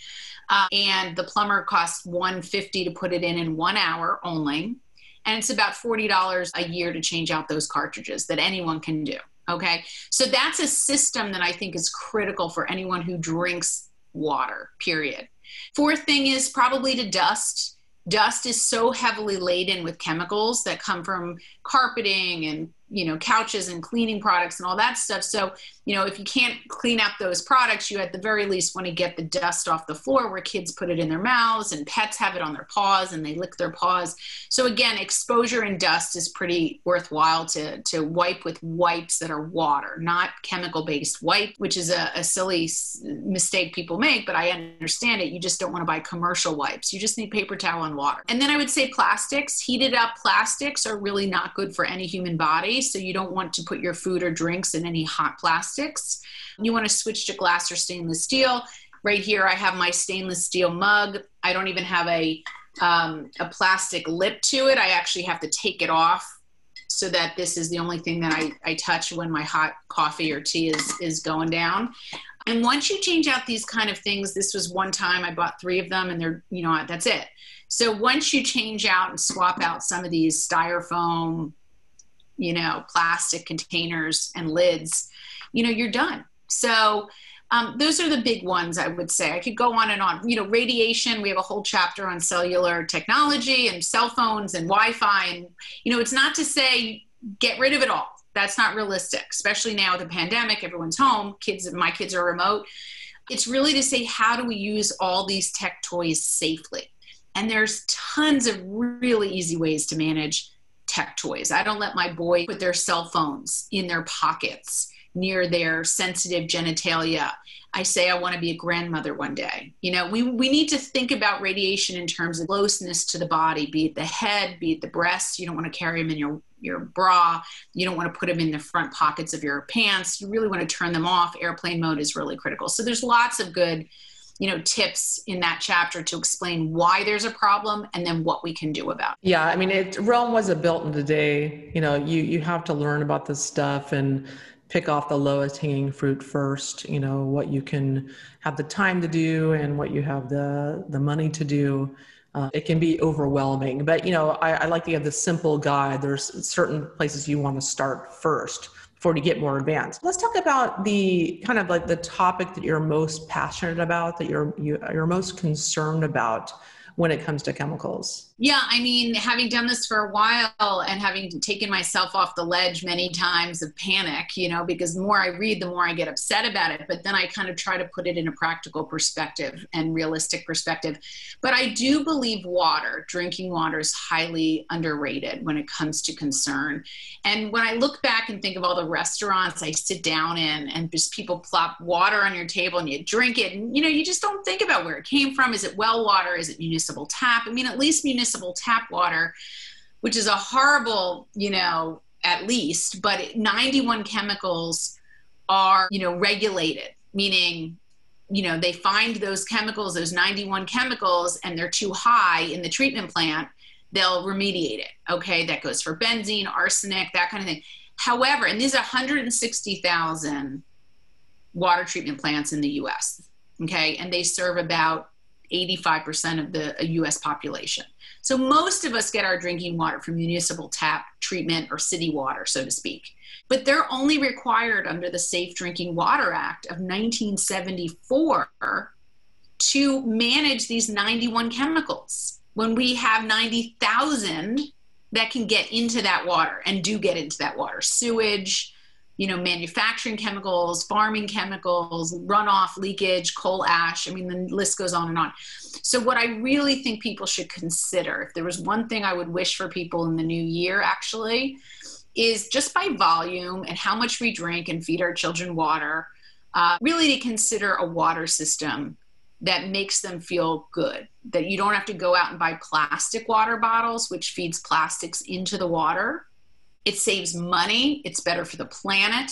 And the plumber costs $150 to put it in 1 hour only. And it's about $40 a year to change out those cartridges that anyone can do, okay? So that's a system that I think is critical for anyone who drinks water, period. Fourth thing is probably to dust. Dust is so heavily laden with chemicals that come from carpeting and, you know, couches and cleaning products and all that stuff. So, you know, if you can't clean up those products, you at the very least want to get the dust off the floor where kids put it in their mouths and pets have it on their paws and they lick their paws. So again, exposure and dust is pretty worthwhile to wipe with wipes that are water, not chemical-based wipe, which is a silly mistake people make, but I understand it. You just don't want to buy commercial wipes. You just need paper towel and water. And then I would say plastics. Heated up plastics are really not good for any human body. So you don't want to put your food or drinks in any hot plastics. You want to switch to glass or stainless steel. Right here, I have my stainless steel mug. I don't even have a plastic lip to it. I actually have to take it off so that this is the only thing that I touch when my hot coffee or tea is going down. And once you change out these kind of things, this was one time I bought 3 of them and they're, you know, that's it. So once you change out and swap out some of these styrofoam, you know, plastic containers and lids, you know, you're done. So those are the big ones, I would say. I could go on and on. You know, radiation, we have a whole chapter on cellular technology and cell phones and Wi-Fi. And, you know, it's not to say get rid of it all. That's not realistic, especially now with the pandemic, everyone's home, kids, my kids are remote. It's really to say, how do we use all these tech toys safely? And there's tons of really easy ways to manage tech toys. I don't let my boy put their cell phones in their pockets near their sensitive genitalia. I say I want to be a grandmother one day. You know, we need to think about radiation in terms of closeness to the body, be it the head, be it the breast. You don't want to carry them in your bra. You don't want to put them in the front pockets of your pants. You really want to turn them off. Airplane mode is really critical. So there's lots of good, you know, tips in that chapter to explain why there's a problem and then what we can do about it. Yeah, I mean, Rome wasn't built in a day. You know, you have to learn about this stuff and pick off the lowest hanging fruit first, you know, what you can have the time to do and what you have the money to do. It can be overwhelming, but, you know, I like to have the simple guide. There's certain places you want to start first before you get more advanced. Let's talk about the kind of like the topic that you're most passionate about, that you're most concerned about when it comes to chemicals. Yeah, I mean, having done this for a while and having taken myself off the ledge many times of panic, you know, because the more I read, the more I get upset about it. But then I kind of try to put it in a practical perspective and realistic perspective. But I do believe water, drinking water, is highly underrated when it comes to concern. And when I look back and think of all the restaurants I sit down in and just people plop water on your table and you drink it, and, you know, you just don't think about where it came from. Is it well water? Is it municipal tap? I mean, at least municipal tap water, which is a horrible, you know, at least, but 91 chemicals are, you know, regulated, meaning, you know, they find those chemicals, those 91 chemicals, and they're too high in the treatment plant, they'll remediate it. Okay. That goes for benzene, arsenic, that kind of thing. However, and these are 160,000 water treatment plants in the US. Okay. And they serve about 85% of the US population. So most of us get our drinking water from municipal tap treatment or city water, so to speak. But they're only required under the Safe Drinking Water Act of 1974 to manage these 91 chemicals when we have 90,000 that can get into that water and do get into that water. Sewage, you know, manufacturing chemicals, farming chemicals, runoff, leakage, coal ash. I mean, the list goes on and on. So what I really think people should consider, if there was one thing I would wish for people in the new year, actually, is just by volume and how much we drink and feed our children water, really to consider a water system that makes them feel good, that you don't have to go out and buy plastic water bottles, which feeds plastics into the water. It saves money. It's better for the planet.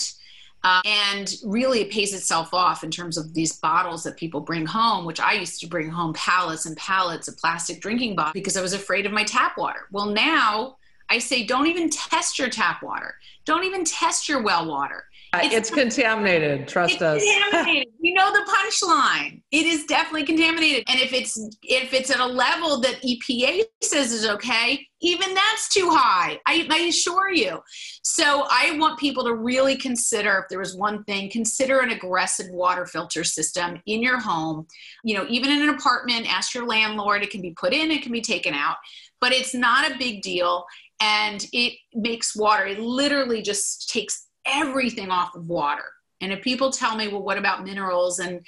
And really it pays itself off in terms of these bottles that people bring home, which I used to bring home pallets and pallets of plastic drinking bottles because I was afraid of my tap water. Well, now I say, don't even test your tap water. Don't even test your well water. It's contaminated. Trust us. Contaminated. You know the punchline. It is definitely contaminated. And if it's at a level that EPA says is okay, even that's too high. I assure you. So I want people to really consider, if there was one thing, consider an aggressive water filter system in your home. You know, even in an apartment, ask your landlord. It can be put in, it can be taken out, but it's not a big deal. And it makes water. It literally just takes everything off of water. And if people tell me, well, what about minerals? And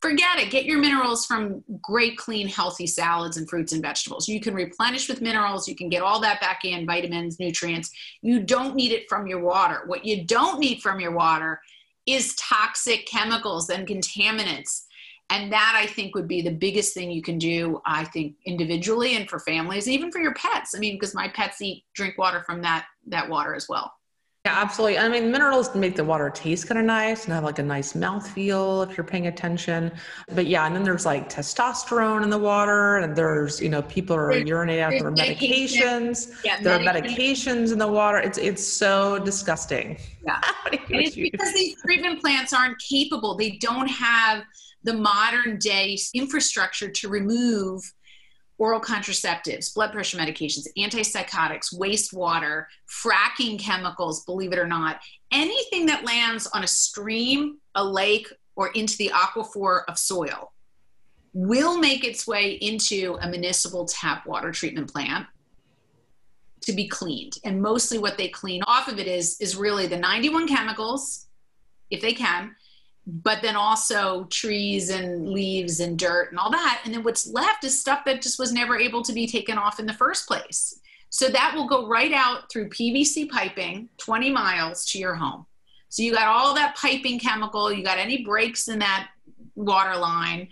forget it. Get your minerals from great, clean, healthy salads and fruits and vegetables. You can replenish with minerals. You can get all that back in, vitamins, nutrients. You don't need it from your water. What you don't need from your water is toxic chemicals and contaminants. And that, I think, would be the biggest thing you can do, I think, individually and for families, even for your pets. I mean, because my pets drink water from that water as well. Yeah, absolutely. I mean, minerals make the water taste kind of nice and have like a nice mouthfeel if you're paying attention. But yeah, and then there's like testosterone in the water, and there's, you know, people are urinating out their medications. Yeah, there are medications in the water. It's so disgusting. Yeah. And it's because these treatment plants aren't capable. They don't have the modern day infrastructure to remove oral contraceptives, blood pressure medications, antipsychotics, wastewater, fracking chemicals, believe it or not, anything that lands on a stream, a lake, or into the aquifer of soil will make its way into a municipal tap water treatment plant to be cleaned. And mostly what they clean off of it is really the 91 chemicals, if they can, but then also trees and leaves and dirt and all that. And then what's left is stuff that just was never able to be taken off in the first place. So that will go right out through PVC piping 20 miles to your home. So you got all that piping chemical, you got any breaks in that water line,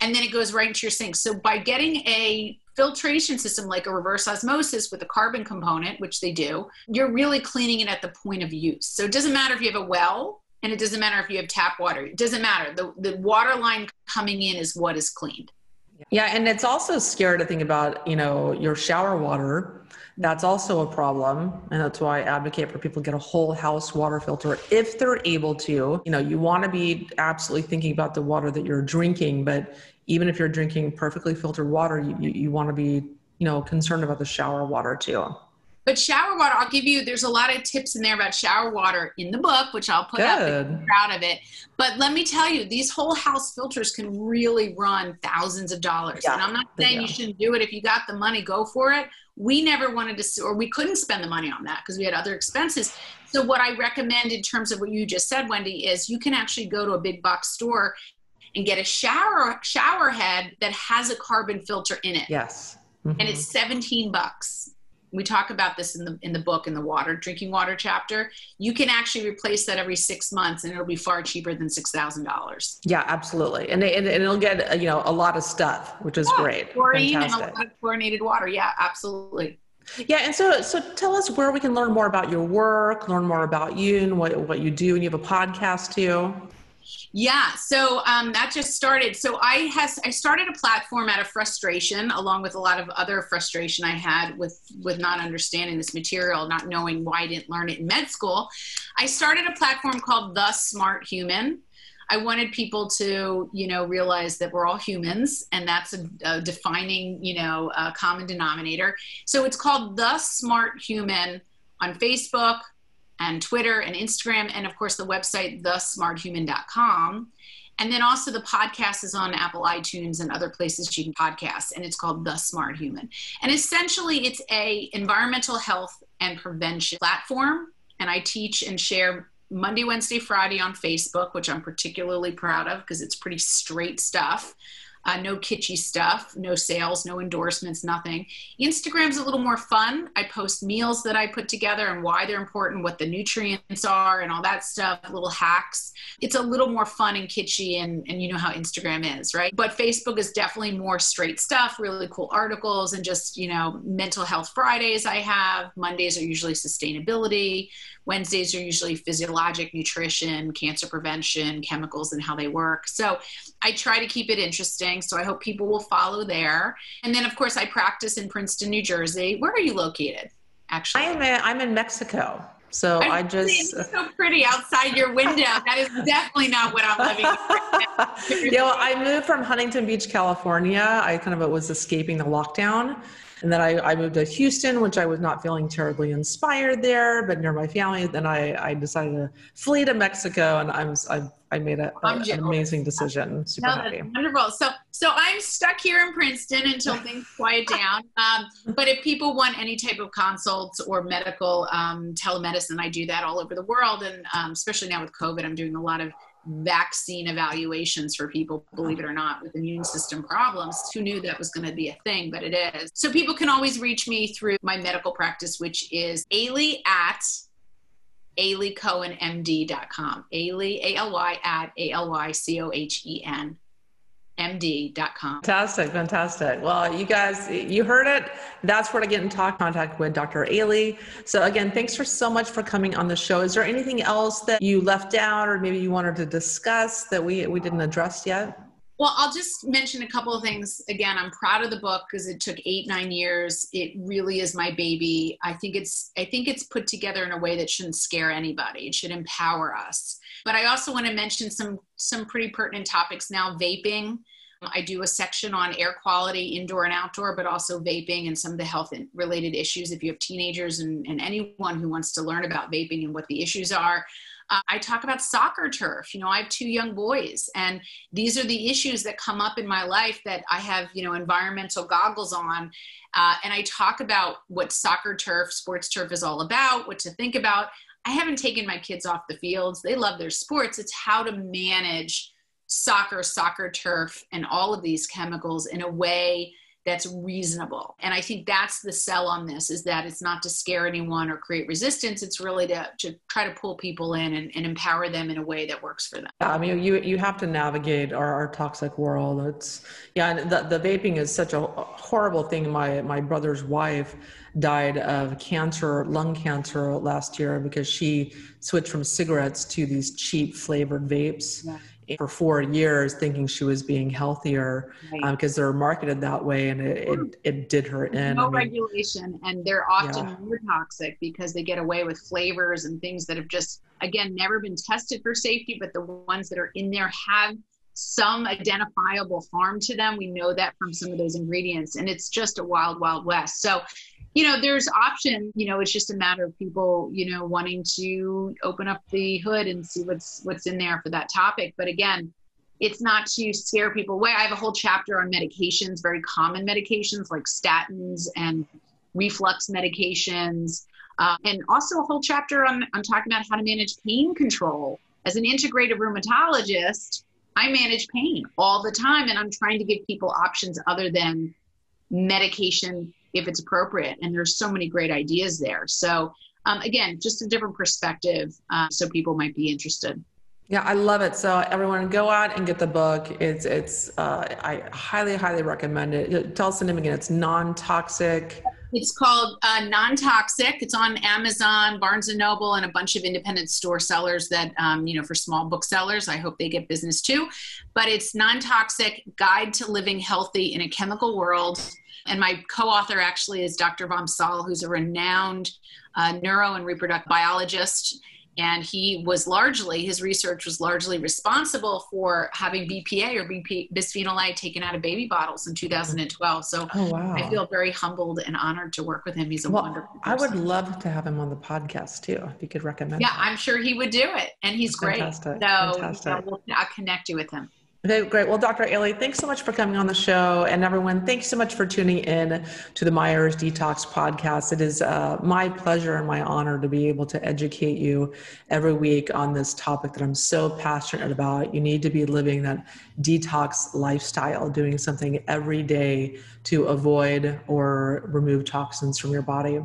and then it goes right into your sink. So by getting a filtration system like a reverse osmosis with a carbon component, which they do, you're really cleaning it at the point of use. So it doesn't matter if you have a well, and it doesn't matter if you have tap water. It doesn't matter. The water line coming in is what is cleaned. Yeah. And it's also scary to think about, you know, your shower water. That's also a problem. And that's why I advocate for people to get a whole house water filter if they're able to. You know, you want to be absolutely thinking about the water that you're drinking. But even if you're drinking perfectly filtered water, you want to be, you know, concerned about the shower water too. But shower water, I'll give you, there's a lot of tips in there about shower water in the book, which I'll put up if you're proud of it. But let me tell you, these whole house filters can really run thousands of dollars. Yeah. And I'm not saying you shouldn't do it. If you got the money, go for it. We never wanted to, or we couldn't spend the money on that because we had other expenses. So what I recommend in terms of what you just said, Wendy, is you can actually go to a big box store and get a shower head that has a carbon filter in it. Yes. Mm-hmm. And it's $17. We talk about this in the book, in the drinking water chapter. You can actually replace that every 6 months, and it'll be far cheaper than $6,000. Yeah, absolutely, and it'll get, you know, a lot of stuff, which is great. Chlorine and a lot of chlorinated water. Yeah, absolutely. Yeah, and so tell us where we can learn more about your work, learn more about you and what you do, and you have a podcast too. Yeah, so that just started. So I started a platform out of frustration, along with a lot of other frustration I had with not understanding this material, not knowing why I didn't learn it in med school. I started a platform called The Smart Human. I wanted people to, you know, realize that we're all humans, and that's a defining, you know, common denominator. So it's called The Smart Human on Facebook and Twitter and Instagram, and of course the website, thesmarthuman.com. And then also the podcast is on Apple iTunes and other places you can podcast, and it's called The Smart Human. And essentially it's a environmental health and prevention platform. And I teach and share Monday, Wednesday, Friday on Facebook, which I'm particularly proud of because it's pretty straight stuff. no kitschy stuff, no sales, no endorsements, nothing. Instagram's a little more fun. I post meals that I put together and why they're important, what the nutrients are and all that stuff, little hacks. It's a little more fun and kitschy, and you know how Instagram is, right? But Facebook is definitely more straight stuff, really cool articles, and just, you know, mental health Fridays I have. Mondays are usually sustainability. Wednesdays are usually physiologic nutrition, cancer prevention, chemicals and how they work. So I try to keep it interesting. So I hope people will follow there. And then, of course, I practice in Princeton, New Jersey. Where are you located, actually? I'm in Mexico. So I just... It's so pretty outside your window. That is definitely not what I'm living with right now. Yeah, well, I moved from Huntington Beach, California. I kind of was escaping the lockdown. And then I moved to Houston, which I was not feeling terribly inspired there, but near my family. Then I decided to flee to Mexico, and I made an amazing decision. Super happy. Wonderful. So I'm stuck here in Princeton until things quiet down. But if people want any type of consults or medical telemedicine, I do that all over the world. And especially now with COVID, I'm doing a lot of vaccine evaluations for people, believe it or not, with immune system problems. Who knew that was going to be a thing, but it is. So people can always reach me through my medical practice, which is alycohenmd.com. Aly, A-L-Y, at A-L-Y-C-O-H-E-N. md.com. Fantastic. Fantastic. Well, you guys, you heard it. That's where to get in contact with Dr. Aly. So again, thanks so much for coming on the show. Is there anything else that you left out or maybe you wanted to discuss that we didn't address yet? Well, I'll just mention a couple of things. Again, I'm proud of the book because it took 8-9 years. It really is my baby. I think it's put together in a way that shouldn't scare anybody. It should empower us. But I also want to mention some pretty pertinent topics now. Vaping. I do a section on air quality, indoor and outdoor, but also vaping and some of the health related issues. If you have teenagers and anyone who wants to learn about vaping and what the issues are. I talk about soccer turf. You know, I have 2 young boys, and these are the issues that come up in my life that I have, you know, environmental goggles on. And I talk about what soccer turf, sports turf is all about, what to think about. I haven't taken my kids off the fields. They love their sports. It's how to manage soccer turf, and all of these chemicals in a way that's reasonable. And I think that's the sell on this, is that it's not to scare anyone or create resistance. It's really to try to pull people in and empower them in a way that works for them. I mean, you have to navigate our toxic world. It's, yeah, and the vaping is such a horrible thing. My brother's wife died of cancer, lung cancer last year because she switched from cigarettes to these cheap flavored vapes. Yeah. For 4 years, thinking she was being healthier because they're marketed that way, and it did her in. No regulation, and they're often more toxic because they get away with flavors and things that have just, again, never been tested for safety, but the ones that are in there have some identifiable harm to them. We know that from some of those ingredients, and it's just a wild, wild west. So, you know, there's options. You know, it's just a matter of people, you know, wanting to open up the hood and see what's in there for that topic. But again, it's not to scare people away. I have a whole chapter on medications, very common medications like statins and reflux medications, and also a whole chapter on talking about how to manage pain control. As an integrative rheumatologist, I manage pain all the time, and I'm trying to give people options other than medication if it's appropriate. And there's so many great ideas there. So again, just a different perspective, so people might be interested. Yeah, I love it. So everyone, go out and get the book. It's I highly, highly recommend it. Tell us the name again. It's Non-Toxic. It's called Non-Toxic. It's on Amazon, Barnes & Noble, and a bunch of independent store sellers that, you know, for small booksellers, I hope they get business too. But it's Non-Toxic, Guide to Living Healthy in a Chemical World. And my co-author actually is Dr. Vamsal, who's a renowned neuro and reproductive biologist. And his research was largely responsible for having BPA or bisphenol A taken out of baby bottles in 2012. So I feel very humbled and honored to work with him. He's a wonderful person. I would love to have him on the podcast too, if you could recommend him. I'm sure he would do it. And he's great. Fantastic. So I'll connect you with him. Okay, great. Well, Dr. Aly, thanks so much for coming on the show. And everyone, thanks so much for tuning in to the Myers Detox podcast. It is my pleasure and my honor to be able to educate you every week on this topic that I'm so passionate about. You need to be living that detox lifestyle, doing something every day to avoid or remove toxins from your body.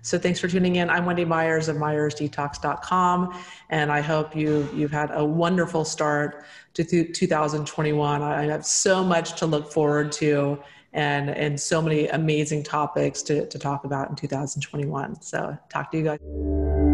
So thanks for tuning in. I'm Wendy Myers of myersdetox.com, and I hope you've had a wonderful start to 2021. I have so much to look forward to and so many amazing topics to talk about in 2021. So talk to you guys.